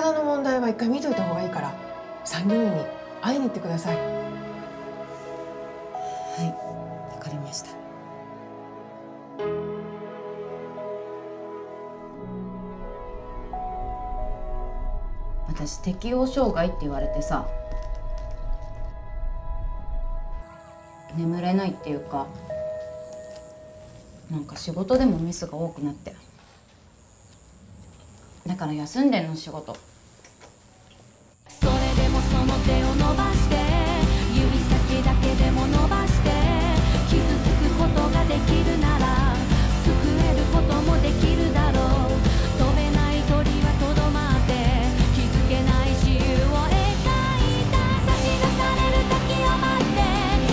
体の問題は一回見といた方がいいから産業医に会いに行ってください。はい、わかりました。私適応障害って言われてさ、眠れないっていうか、なんか仕事でもミスが多くなって、だから休んでんの仕事。それでもその手を伸ばして、指先だけでも伸ばして、傷つくことができるなら救えることもできるだろう。飛べない鳥はとどまって、気づけない自由を描いた。差し出される時を待って、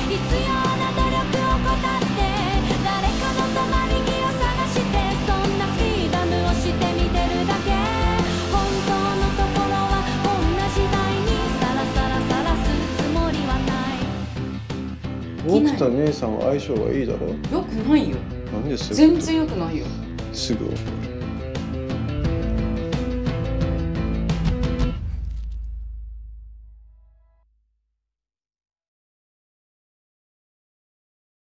必要な努力を怠って、誰かの止まり木を探して、そんなフリーダムをしてみてるだけ。僕と姉さんは相性がいいだろう。よくないよ。なんですよ。全然よくないよ。すぐ怒る。